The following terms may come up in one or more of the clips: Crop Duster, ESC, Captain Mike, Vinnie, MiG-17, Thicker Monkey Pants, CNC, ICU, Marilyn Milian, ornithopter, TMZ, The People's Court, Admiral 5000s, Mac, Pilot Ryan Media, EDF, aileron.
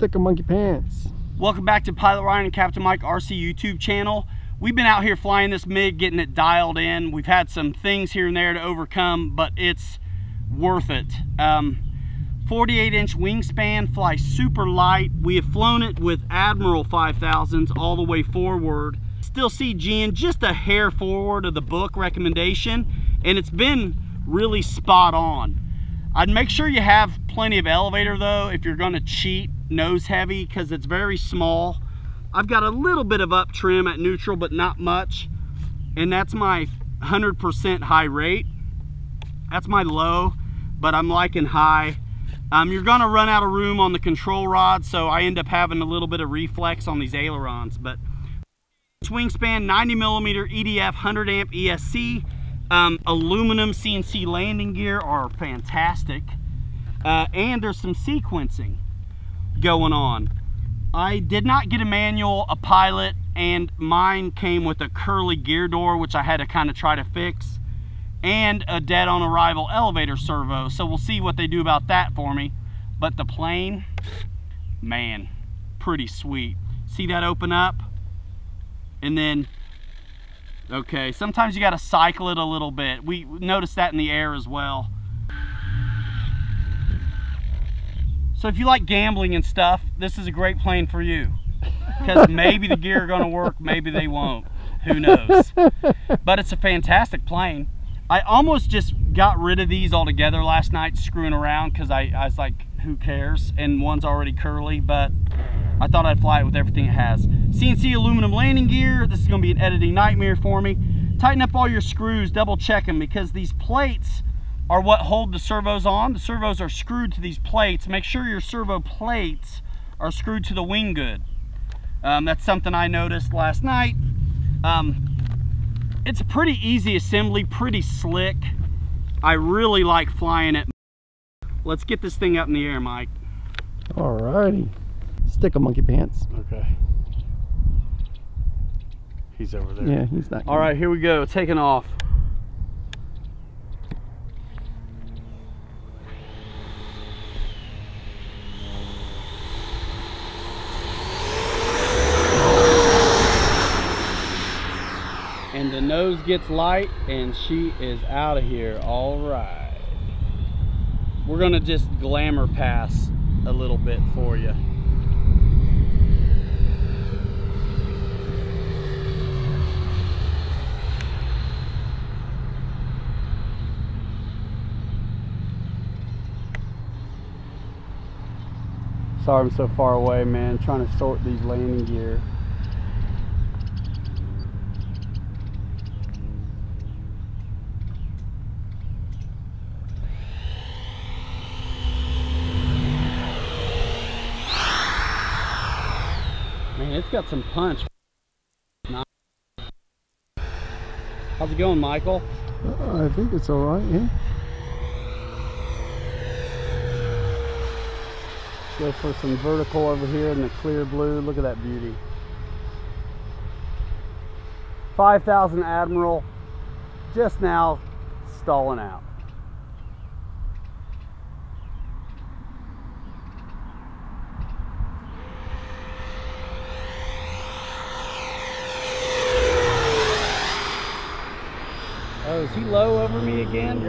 Thicker Monkey Pants. Welcome back to Pilot Ryan and Captain Mike RC YouTube channel. We've been out here flying this MiG, getting it dialed in. We've had some things here and there to overcome, but it's worth it. 48-inch wingspan, flies super light. We have flown it with Admiral 5000s all the way forward. Still CGing just a hair forward of the book recommendation, and it's been really spot on. I'd make sure you have plenty of elevator though if you're gonna cheat nose heavy, because it's very small. I've got a little bit of up trim at neutral, but not much. And that's my 100% high rate. That's my low, but I'm liking high. You're gonna run out of room on the control rod, so I end up having a little bit of reflex on these ailerons. But wingspan, 90 millimeter EDF, 100 amp ESC. Aluminum CNC landing gear are fantastic. And there's some sequencing going on. I did not get a manual, a pilot, and mine came with a curly gear door, which I had to kind of try to fix, and a dead on arrival elevator servo. So we'll see what they do about that for me. But the plane, man, pretty sweet. See that open up? And then, okay, sometimes you got to cycle it a little bit. We noticed that in the air as well. So if you like gambling and stuff, this is a great plane for you. Because maybe the gear are going to work, maybe they won't. Who knows? But it's a fantastic plane. I almost just got rid of these altogether last night, screwing around, because I was like, who cares? And one's already curly, but I thought I'd fly it with everything it has. CNC aluminum landing gear. This is going to be an editing nightmare for me. Tighten up all your screws, double check them, because these plates are what hold the servos on. The servos are screwed to these plates. Make sure your servo plates are screwed to the wing good. That's something I noticed last night. It's a pretty easy assembly, pretty slick. I really like flying it. Let's get this thing up in the air, Mike. Alrighty. Stick a monkey pants. Okay. He's over there. Yeah, he's not. Alright, here we go, taking off. And the nose gets light and she is out of here. All right, we're gonna just glamour pass a little bit for you. Sorry I'm so far away, man. Trying to sort these landing gear. Man, it's got some punch. How's it going, Michael? I think it's all right, yeah. Go for some vertical over here in the clear blue. Look at that beauty. 5000 Admiral just now stalling out. Oh, is he low over me again?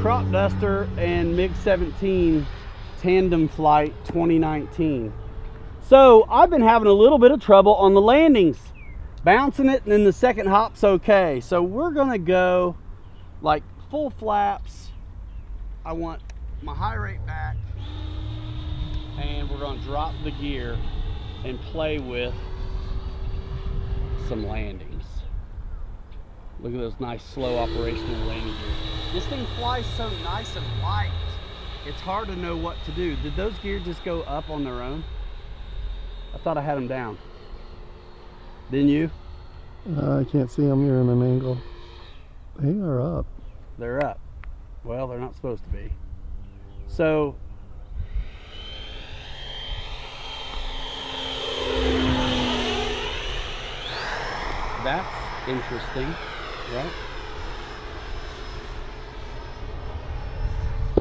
Crop Duster and MiG-17 Tandem Flight 2019. So I've been having a little bit of trouble on the landings. Bouncing it, and then the second hop's okay. So we're gonna go like full flaps. I want my high rate back. And we're gonna drop the gear and play with some landings. Look at those nice slow operational landing gears. This thing flies so nice and light, it's hard to know what to do. Did those gears just go up on their own? I thought I had them down. Didn't you? I can't see them. You're in an angle. They are up. They're up. Well, they're not supposed to be. So that's interesting, right?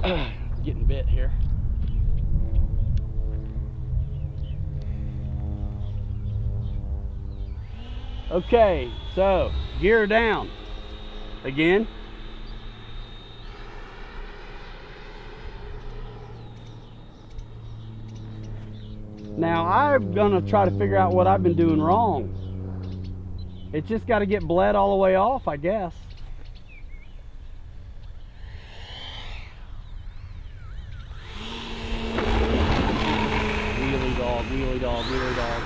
Getting bit here. Okay, so gear down again. Now I'm gonna try to figure out what I've been doing wrong. It's just got to get bled all the way off, I guess. Wheelie dog, wheelie dog, wheelie dog.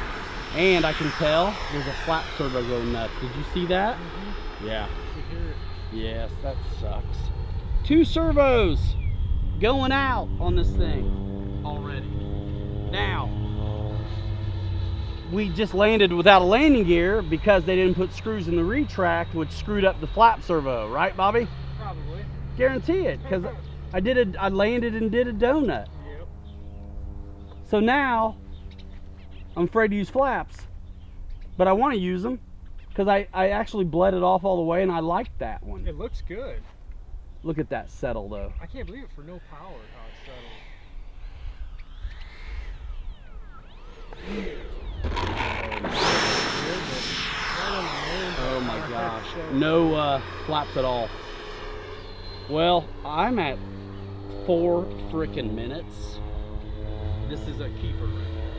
And I can tell there's a flat turbo going nuts. Did you see that? Mm-hmm. Yeah. I hear it. Yes, that sucks. 2 servos going out on this thing already. Now, we just landed without a landing gear because they didn't put screws in the retract, which screwed up the flap servo, right, Bobby? Probably. Guarantee it, because I landed and did a donut. Yep. So now, I'm afraid to use flaps, but I want to use them because I actually bled it off all the way, and I liked that one. It looks good. Look at that settle, though. I can't believe it for no power, how it settles. Oh my gosh, no flaps at all. Well, I'm at 4 freaking minutes. This is a keeper right here.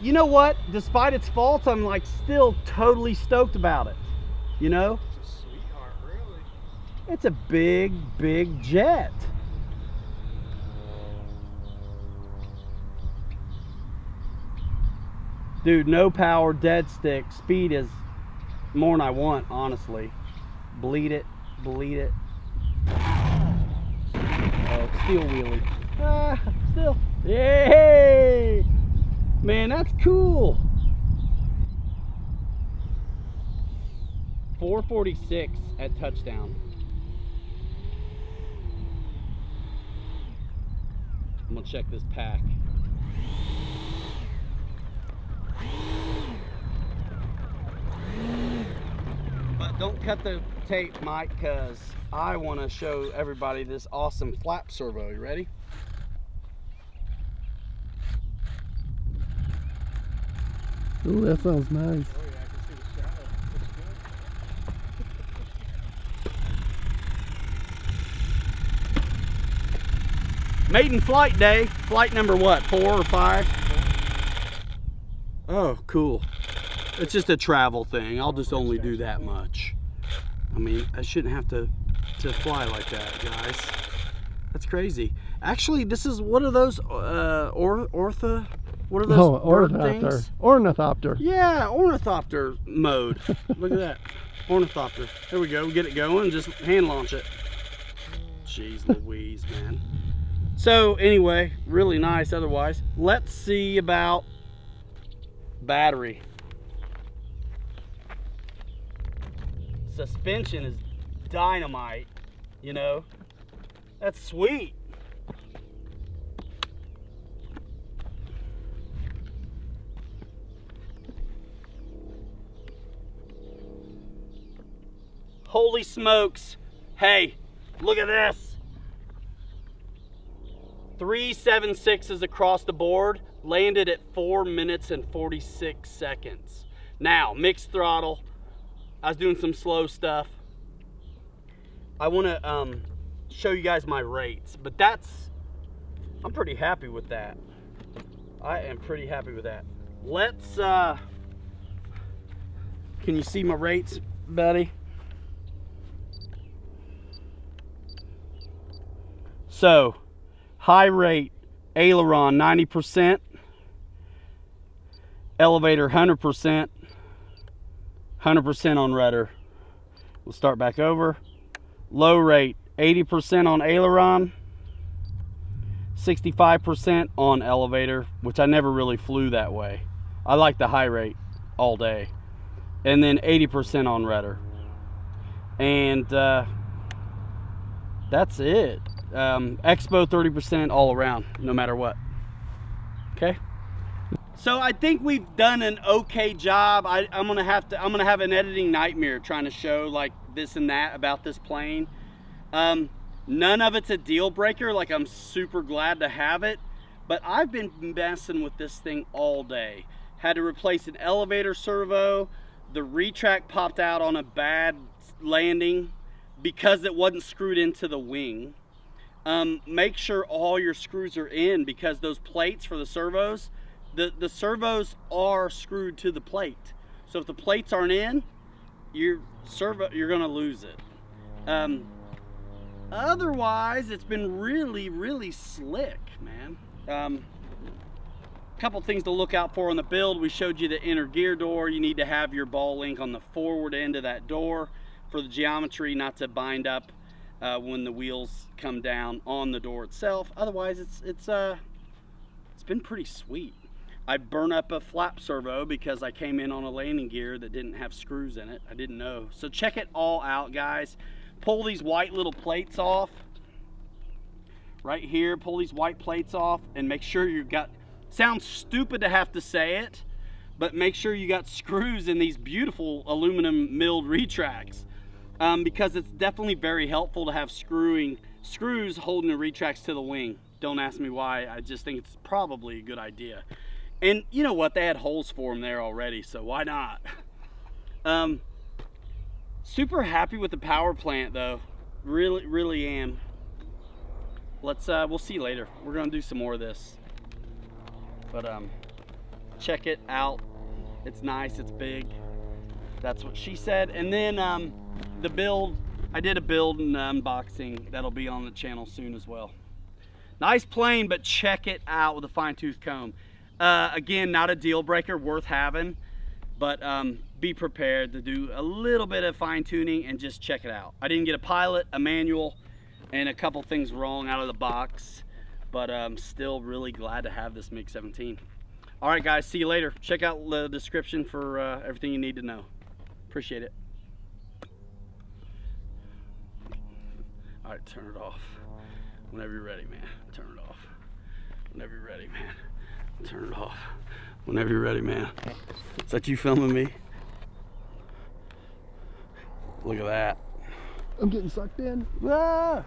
You know what, despite its faults, I'm like still totally stoked about it, you know. It's a sweetheart, really. It's a big jet. Dude, no power, dead stick. Speed is more than I want, honestly. Bleed it, bleed it. Oh, steel wheelie. Ah, still. Yay! Man, that's cool. 446 at touchdown. I'm gonna check this pack. But don't cut the tape, Mike, because I want to show everybody this awesome flap servo. You ready? Ooh, that sounds nice. Oh, yeah, I can see the shadow. Looks good. Maiden flight day. Flight number what? 4 or 5? Oh, cool. It's just a travel thing. I'll just only do that much. I mean, I shouldn't have to fly like that, guys. That's crazy. Actually, this is, what are those, ornithopter things? Ornithopter. Yeah, ornithopter mode. Look at that. Ornithopter. There we go. Get it going. Just hand launch it. Jeez Louise, man. So, anyway, really nice otherwise. Let's see about battery. Suspension is dynamite, you know. That's sweet. Holy smokes. Hey, look at this. 376s across the board, landed at 4 minutes and 46 seconds. Now, mixed throttle. I was doing some slow stuff. I want to show you guys my rates, but I'm pretty happy with that. I am pretty happy with that. Let's, can you see my rates, buddy? So, high rate, aileron 90%, elevator 100%. 100% on rudder. We'll start back over. Low rate, 80% on aileron, 65% on elevator, which I never really flew that way. I like the high rate all day. And then 80% on rudder. And that's it. Expo 30% all around, no matter what. Okay? So I think we've done an okay job. I'm gonna have an editing nightmare trying to show like this and that about this plane. None of it's a deal breaker, like I'm super glad to have it, but I've been messing with this thing all day. Had to replace an elevator servo. The retract popped out on a bad landing because it wasn't screwed into the wing. Make sure all your screws are in, because those plates for the servos, the servos are screwed to the plate. So if the plates aren't in, your servo, you're gonna lose it. Otherwise, it's been really, really slick, man. Couple things to look out for on the build. We showed you the inner gear door. You need to have your ball link on the forward end of that door for the geometry not to bind up when the wheels come down on the door itself. Otherwise, it's been pretty sweet. I burnt up a flap servo because I came in on a landing gear that didn't have screws in it. I didn't know. So check it all out, guys. Pull these white little plates off right here, pull these white plates off, and make sure you've got, sounds stupid to have to say it, but make sure you got screws in these beautiful aluminum milled retracts, because it's definitely very helpful to have screws holding the retracts to the wing. Don't ask me why, I just think it's probably a good idea. And you know what, they had holes for them there already, so why not? Super happy with the power plant though. Really, really am. Let's, we'll see later. We're gonna do some more of this. But check it out. It's nice, it's big. That's what she said. And then the build, I did a build and unboxing. That'll be on the channel soon as well. Nice plane, but check it out with a fine-tooth comb. Again, not a deal breaker, worth having. But be prepared to do a little bit of fine tuning and just check it out. I didn't get a pilot, a manual, and a couple things wrong out of the box, but I'm still really glad to have this MiG-17. All right, guys, see you later. Check out the description for everything you need to know. Appreciate it. All right, turn it off. Whenever you're ready, man, turn it off. Whenever you're ready, man, turn it off. Whenever you're ready, man. Is that you filming me? Look at that. I'm getting sucked in. Ah!